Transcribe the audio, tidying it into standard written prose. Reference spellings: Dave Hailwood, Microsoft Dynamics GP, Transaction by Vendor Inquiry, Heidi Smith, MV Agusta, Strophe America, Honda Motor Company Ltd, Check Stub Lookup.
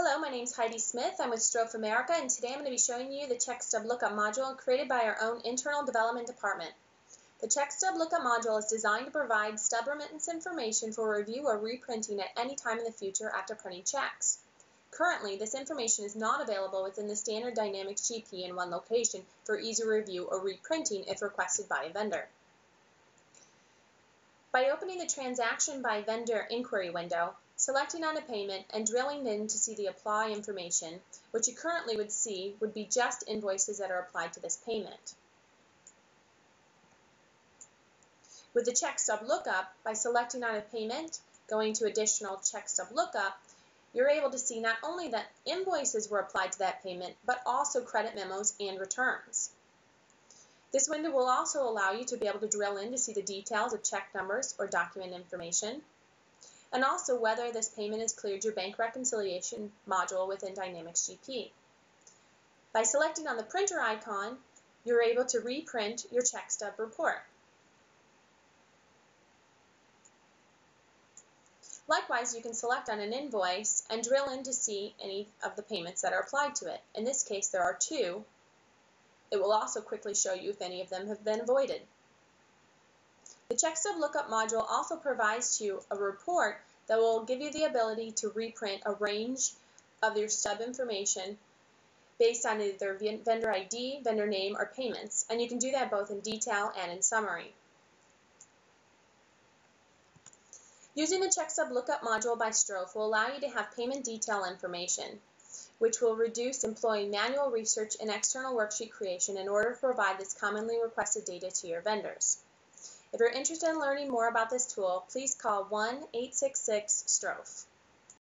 Hello, my name is Heidi Smith. I'm with Strophe America, and today I'm going to be showing you the Check Stub Lookup module created by our own internal development department. The Check Stub Lookup module is designed to provide stub remittance information for review or reprinting at any time in the future after printing checks. Currently, this information is not available within the standard Dynamics GP in one location for easy review or reprinting if requested by a vendor. By opening the Transaction by Vendor Inquiry window, selecting on a payment, and drilling in to see the apply information, which you currently would see would be just invoices that are applied to this payment. With the Check Stub Lookup, by selecting on a payment, going to Additional Check Stub Lookup, you're able to see not only that invoices were applied to that payment, but also credit memos and returns. This window will also allow you to be able to drill in to see the details of check numbers or document information, and also whether this payment has cleared your bank reconciliation module within Dynamics GP. By selecting on the printer icon, you're able to reprint your check stub report. Likewise, you can select on an invoice and drill in to see any of the payments that are applied to it. In this case, there are two. It will also quickly show you if any of them have been voided. The Check Stub Lookup module also provides you a report that will give you the ability to reprint a range of your stub information based on either vendor ID, vendor name, or payments, and you can do that both in detail and in summary. Using the Check Stub Lookup module by Strophe will allow you to have payment detail information, which will reduce employing manual research and external worksheet creation in order to provide this commonly requested data to your vendors. If you're interested in learning more about this tool, please call 1-866-STROPHE.